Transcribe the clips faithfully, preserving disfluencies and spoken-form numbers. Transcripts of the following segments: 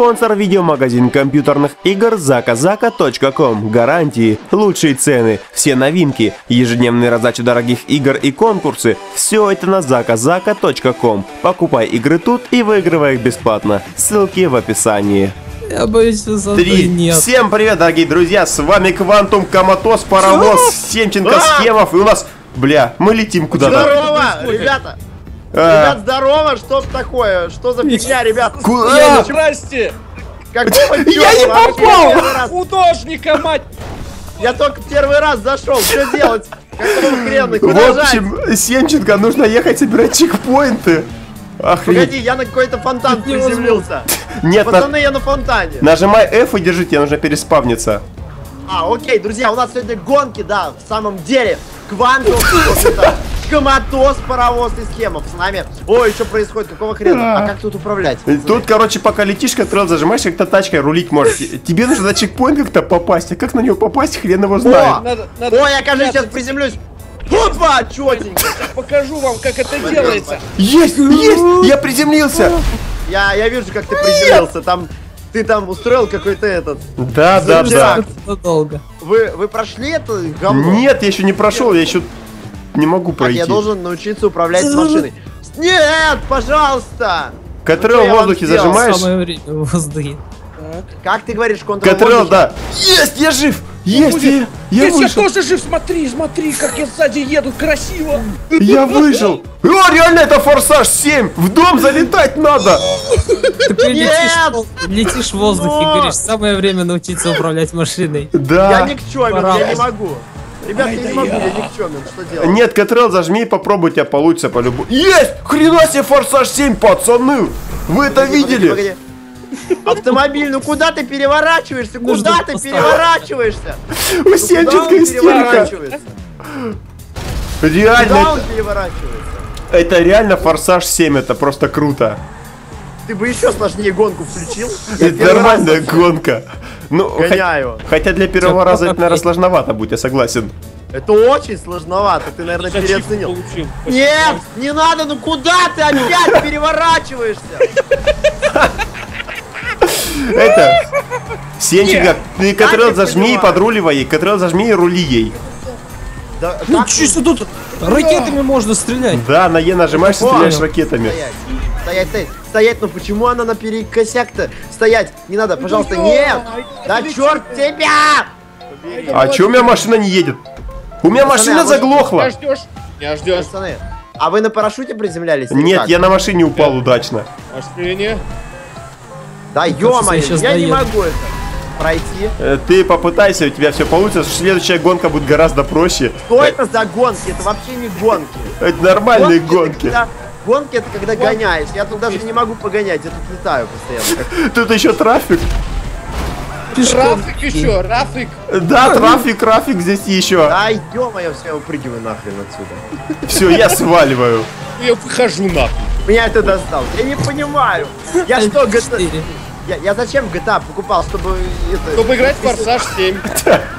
Спонсор — видеомагазин компьютерных игр заказака точка ком. Гарантии, лучшие цены, все новинки, ежедневные раздачи дорогих игр и конкурсы. Все это на заказака точка ком. Покупай игры тут и выигрывай их бесплатно. Ссылки в описании. Я боюсь, что Три. Нет. Всем привет, дорогие друзья, с вами Квантум Коматоз Паровоз, Сенченко Схемов, и у нас, бля, мы летим куда-то. Здорово, ребята! А... Ребят, здорово, что такое? Что за фигня, ребят? Куда? Здрасте! Какого Я не попал! Художника, мать! Я только первый раз зашел, что делать? Какого хрена? Куда В общем, жать? Сенченко, нужно ехать собирать чекпоинты. Охренеть. Погоди, я на какой-то фонтан приземлился. Нет, пацаны, на... я на фонтане. Нажимай F и держи, тебе нужно переспавниться. А, окей, друзья, у нас сегодня гонки, да, в самом деле. Квантум, Коматоз, Паровоз и Схемов с нами. О, еще происходит, какого хрена? А как тут управлять? Тут, короче, пока летишь, контрол зажимаешь, как-то тачкой рулить можешь. Тебе нужно за чекпоинт как-то попасть, а как на него попасть, хрен его знает. Ой, я, кажется, сейчас приземлюсь. Опа, чётенько. Покажу вам, как это делается. Есть, есть, я приземлился. Я, я вижу, как ты приземлился. Там, ты там устроил какой-то этот. Да, да, да. Вы, вы прошли это говно? Нет, я еще не прошел, я еще не могу пройти. Я должен научиться управлять машиной. Нет, пожалуйста. Контрол в воздухе зажимаешь. Как ты говоришь, контрол? Контрол, да. Есть, я жив. Есть, я, я, я вышел. Я тоже жив, смотри, смотри, как я сзади еду, красиво. Я вышел. О, реально, это Форсаж семь, в дом залетать надо. Ты летишь, летишь в воздухе, Но. говоришь, самое время научиться управлять машиной. Да. Я никчемен, я не могу. Ребят, я не могу, я никчемен, что делать? Нет, Катрелл, зажми и попробуй, тебя получится по-любому. Есть, хрена себе, Форсаж семь, пацаны, вы это погоди, видели? Погоди, погоди. Автомобиль, ну куда ты переворачиваешься? Куда Нужно ты поставить. переворачиваешься? У Сенченко истерика. Реально. Куда он переворачивается? Это реально Форсаж семь, это просто круто. Ты бы еще сложнее гонку включил. Это нормальная гонка. Ну, Гоняю. Хотя для первого раза это, наверное, сложновато будет, я согласен. Это очень сложновато, ты, наверное, переоценил. Нет, не надо, ну куда ты опять переворачиваешься? Это Сенченко, ты Катрелл зажми и подруливай ей, Катрелл зажми и рули ей. Да, ну чисто тут ракетами можно стрелять. Да, на Е нажимаешь, стреляешь ракетами. Стоять, стоять, стоять, ну почему она наперекосяк-то? Стоять, не надо, пожалуйста, нет! Да черт тебя! А че у меня машина не едет? У меня машина заглохла. Я ждешь. А вы на парашюте приземлялись? Нет, я на машине упал удачно. Машине? Да ё-моё, я доеду. не могу это пройти. Ты попытайся, у тебя все получится. Следующая гонка будет гораздо проще. Что это за гонки? Это вообще не гонки. Это нормальные гонки. Гонки это когда, гонки, это когда гонки. гоняешь. Я тут даже не могу погонять, я тут летаю постоянно. Тут еще трафик. Трафик еще, трафик. Да, трафик, трафик здесь еще. Да ё-моё, все, я упрыгиваю нахрен отсюда. Все, я сваливаю. Я выхожу нахуй. Меня это достал. Я не понимаю. Я что, джи ти эй? Я, я зачем джи ти эй покупал, чтобы... Это... Чтобы играть в Форсаж семь.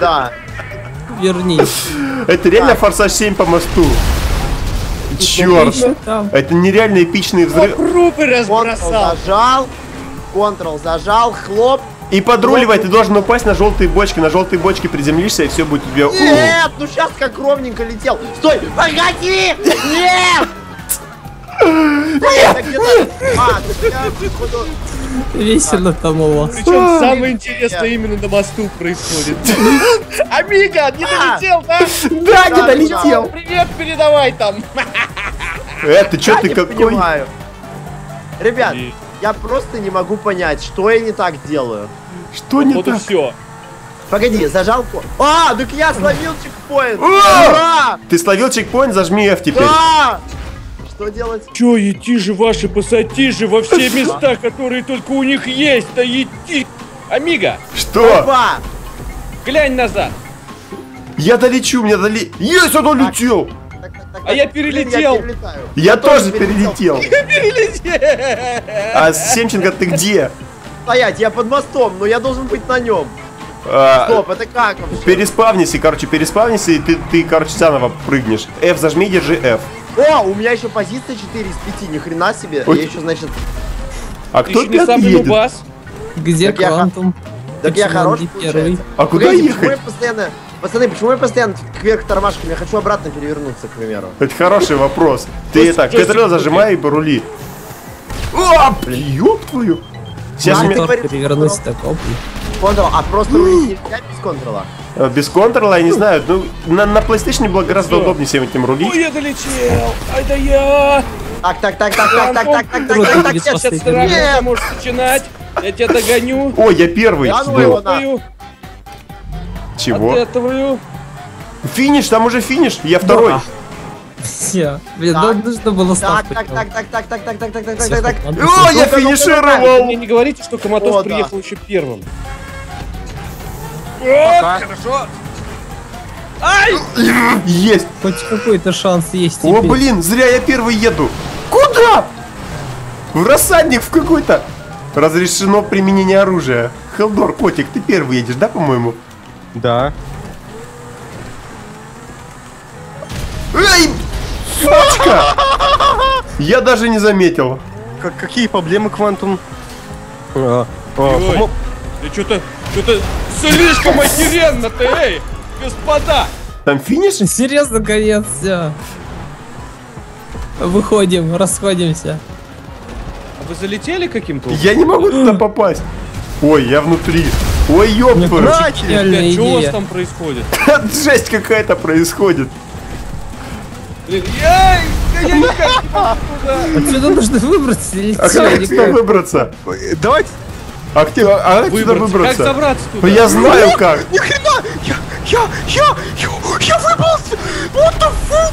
Да. Вернись. Это реально Форсаж семь по мосту. Черт. Это нереально эпичный взрыв. Контрол зажал. Контрол зажал. Хлоп. И подруливай, ты должен упасть на желтые бочки. На желтые бочки приземлишься, и все будет тебе... Нет, ну сейчас как ровненько летел. Стой, погоди! Нет! Весело там у вас. Причем самое интересное именно на мосту происходит. Амиго, не долетел, да? Да, не долетел. Привет, передавай там. Э, ты чё ты какой? Ребят, я просто не могу понять, что я не так делаю. Что не так? Вот и все. Погоди, зажал ко... А, так я словил чекпоинт. Ты словил чекпоинт, зажми F теперь. Что делать? Чё, ети же ваши пассатижи во все места, которые только у них есть, да ети! Амиго! Что? Опа! Глянь назад! Я долечу, мне доле... Есть, он долетел! Так, так, так, так, а я перелетел! Блин, я, я, я тоже перелетел! Я перелетел! А, Сенченко, ты где? Стоять, я под мостом, но я должен быть на нем. А, Стоп, это как вообще? Переспавнись, короче, переспавнись, и ты, ты, короче, заново прыгнешь. F зажми, держи F. О, у меня еще позиция четыре из пяти, ни хрена себе. Ой. Я еще, значит... А кто пятый едет? Где так Квантум? Я, так я хороший первый. А куда Погодите, ехать? Почему я постоянно... Пацаны, почему я постоянно кверх тормашками? Я хочу обратно перевернуться, к примеру. Это хороший вопрос. Ты так, педаль зажимай и порули. О, ёб твою! Сейчас я перевернусь, так оп. Понял, а просто рулить нельзя без контрола? Без контрола, я не знаю. Ну, на, на PlayStation было гораздо удобнее всем этим рулить. Ой, я долетел! Ай да я! Так, так, так, так, так, так, так, так, так, так, сейчас сразу можешь начинать. Я тебя догоню. Ой, я первый. Чего? Ответываю. Финиш, там уже финиш, я второй. Все, блин, нужно было ставку. Так, так, так, так, так, так, так, так, так, так, так. О, я финишировал! Мне не говорите, что Коматоз приехал еще первым. Хорошо. Ай! Есть! Хоть какой-то шанс есть. О, блин, зря я первый еду. Куда? В рассадник в какой-то. Разрешено применение оружия. Хелдор, котик, ты первый едешь, да, по-моему? Да. Эй, сучка! Я даже не заметил. Как, какие проблемы, Квантум? А, а, ты что-то, что-то слишком охеренно ты, эй, господа! Там финиш? Серьезно, конец, все. Выходим, расходимся. А вы залетели каким-то? Я не могу туда попасть. Ой, я внутри. Ой, ёпта! Братья, что у вас там происходит? Жесть какая-то происходит. Блин, я, я никак не могу туда. Отсюда нужно выбраться. А как сюда выбраться? Давайте. А как сюда выбраться? Как забраться туда? Ну я знаю как. Ни хрена! Я, я, я, я выбрался! What the fuck?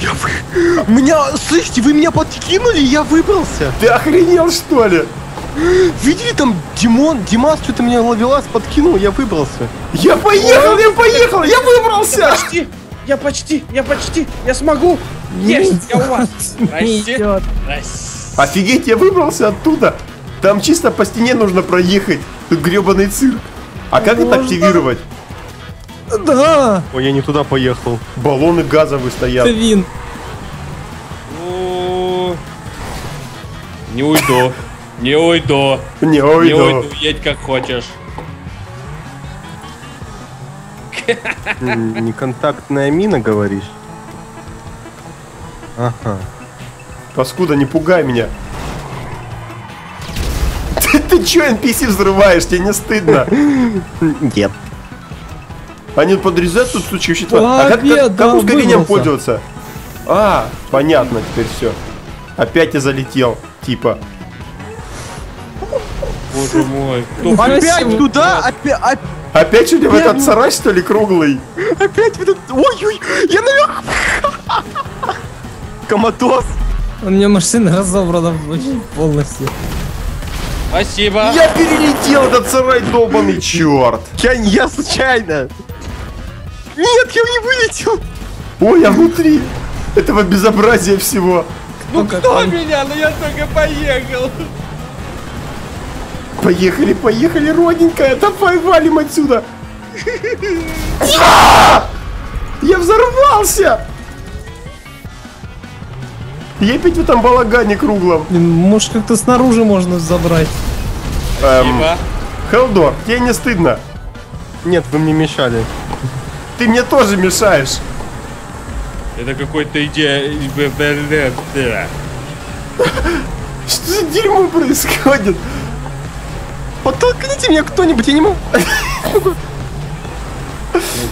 Я вы... Меня, слышите, вы меня подкинули, я выбрался. Ты охренел, что ли? Видели там Димон, Димас что-то меня ловилась, подкинул, я выбрался. Я поехал, Ой, я поехал, я выбрался. Я почти, я почти, я почти, я смогу. Есть, я у вас. Прости. Офигеть, я выбрался оттуда. Там чисто по стене нужно проехать. Тут гребаный цирк. А как Можно? это активировать? Да. Ой, я не туда поехал. Баллоны газовые стоят. Твин. Не уйду. Не уйду. Не уйду. Не уйду, едь как хочешь. Неконтактная мина, говоришь? Ага. Паскуда, не пугай меня. Ты, ты чё эн пи си взрываешь? Тебе не стыдно? Нет. Они подрезают тут случай вообще-то. А, а как, нет, как, да, как ускорением выбрался. пользоваться? А, понятно теперь все. Опять я залетел, типа. Боже мой. Кто опять туда? Опять, опять, опять что ли в этот сарай, что ли, круглый? Опять в этот... Ой-ой, я наверх... Коматоз. У меня машина разобрана полностью. Спасибо. Я перелетел этот сарай, долбанный черт. Я, я случайно. Нет, я не вылетел. Ой, я внутри этого безобразия всего. Ну кто, кто меня? Ну я только поехал. Поехали, поехали, родненькая, давай валим отсюда. Я взорвался. Я опять в этом балагане круглом. Может, как-то снаружи можно забрать. Хелдор, тебе не стыдно? Нет, вы мне мешали. Ты мне тоже мешаешь. Это какой-то идея. Что за дерьмо происходит? Подтолкните меня кто-нибудь, я не могу.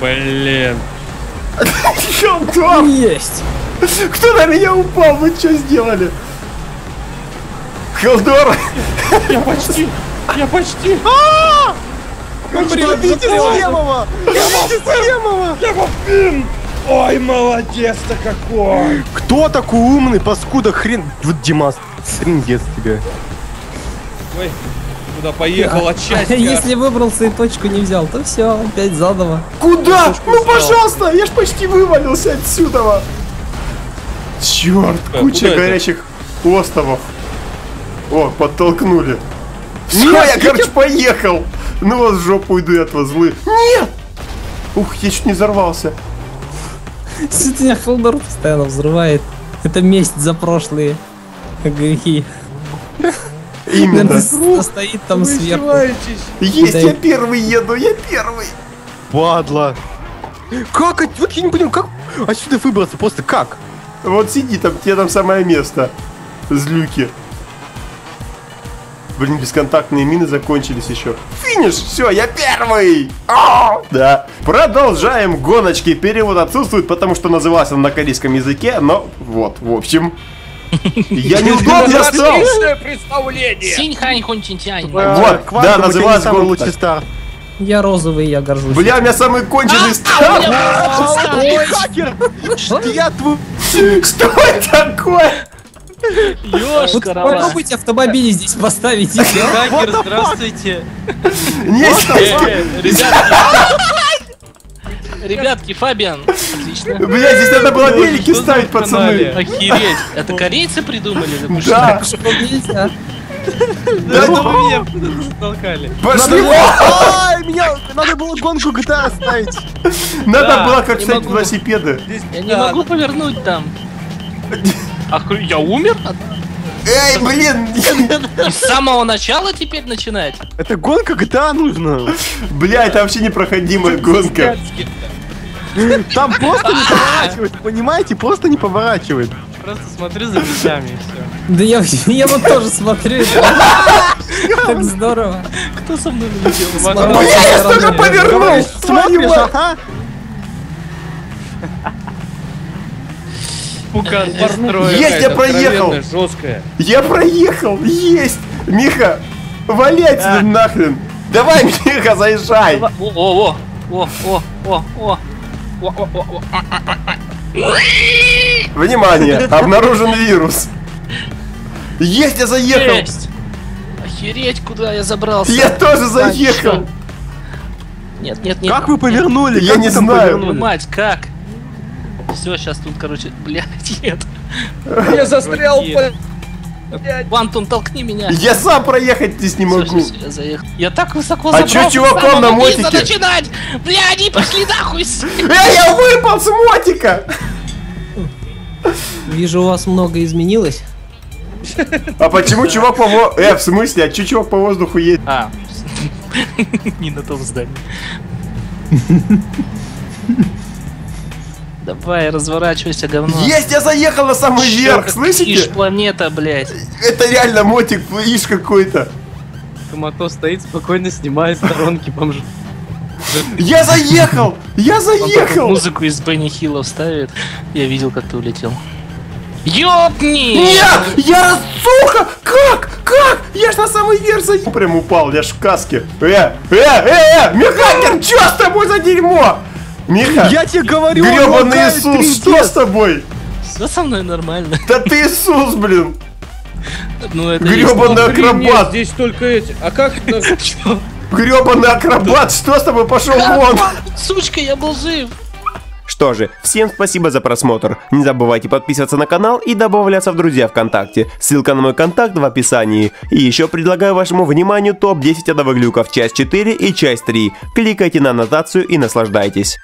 Блин. Кто? Есть. Кто на меня упал? Вы что сделали? Хелдор. Я почти. Я почти. Убейте Схемова! Убейте Схемова! Ой, молодец-то какой! Кто такой умный, паскуда, хрен? Вот Димас, хрендец тебе. Ой. Куда поехал, отчасти. Если выбрался и точку не взял, то все, опять заново. Куда? Ну пожалуйста, я ж почти вывалился отсюда. Черт, куча горячих островов. О, подтолкнули. Все, я, короче, поехал. Ну вот в жопу уйду от вас, злы. Нет! Ух, я чуть не взорвался. Сегодня Хелдор постоянно взрывает. Это месть за прошлые грехи. Именно. Стоит там сверху. Есть, я первый еду, я первый. Падла. Как? Вот я не понимаю, как отсюда выбраться, просто как? Вот сиди там, тебе там самое место. Злюки. Блин, бесконтактные мины закончились еще. Финиш! Все, я первый! О! Да. Продолжаем гоночки. Перевод отсутствует, потому что назывался он на корейском языке, но вот, в общем. Я неудобно стал! Вот, да, назывался он лучший старт. Я розовый, я горжусь. Бля, у меня самый конченый старт! Что это такое? Ёшка, попробуйте автомобили здесь поставить. Хакер, здравствуйте. Ребятки, Фабиан. Отлично. Бля, здесь надо было велики ставить, пацаны. Охереть. Это корейцы придумали? Да. Да меня толкали. Пошли! Ой, меня надо было гонку джи ти эй оставить. Надо было как ставить велосипеды. Я не могу повернуть там. Охру... Я умер? Эй, блин! С самого начала теперь начинать? Это гонка джи ти эй нужна. Бля, это вообще непроходимая гонка. Там просто не поворачивает, понимаете? Просто не поворачивает. Просто смотрю за вещами и все. Да я, я вот тоже смотрю. Так здорово. Кто со мной налетел? Бля, я столько повернул! Смотришь, ага. Есть, я проехал! Жесткая. Я проехал! Есть! Миха! Валяйте а. нахрен! Давай, Миха, заезжай! О-о-о! О-о-о! О-о-о! Внимание! Обнаружен вирус! Есть, я заехал! Есть. Охереть, куда я забрался! Я тоже заехал! Нет, нет, нет! Как вы повернули? Я не знаю! Мать, как? Все, сейчас тут, короче, блядь, нет. Я застрял, блядь. Бантон, толкни меня. Я сам проехать здесь не могу. Все, все, я, я так высоко забрался. А че, чуваком на мотике? Надо начинать. Бля, они пошли нахуй. Эй, я выпал с мотика. Вижу, у вас много изменилось. А почему чувак по воздуху... Э, в смысле, а че чувак по воздуху едет? А, не на том здании. Давай, разворачивайся, говно. Есть, я заехал на самый Чё, верх, слышите? Ишь, планета, блядь. Это реально мотик, ишь какой-то. Комато стоит, спокойно снимает сторонки бомжи. Я заехал! Я заехал! Он музыку из Бенни Хилла вставит. Я видел, как ты улетел. Ёпни! Нет! Я, сука! Как? Как? Я ж на самый верх заехал. Прям упал, я ж в каске. Э, э, э, э! Мехакер, чё с тобой за дерьмо? Миха, я тебе говорю, гребаный Иисус, что с тобой? Все со мной нормально. Да ты Иисус, блин. Ну, это гребаный акробат. Здесь только эти. А как это? Гребаный акробат, что с тобой, пошел вон? Сучка, я был жив. Что же, всем спасибо за просмотр. Не забывайте подписываться на канал и добавляться в друзья ВКонтакте. Ссылка на мой контакт в описании. И еще предлагаю вашему вниманию топ десять адовых глюков, часть четыре и часть три. Кликайте на аннотацию и наслаждайтесь.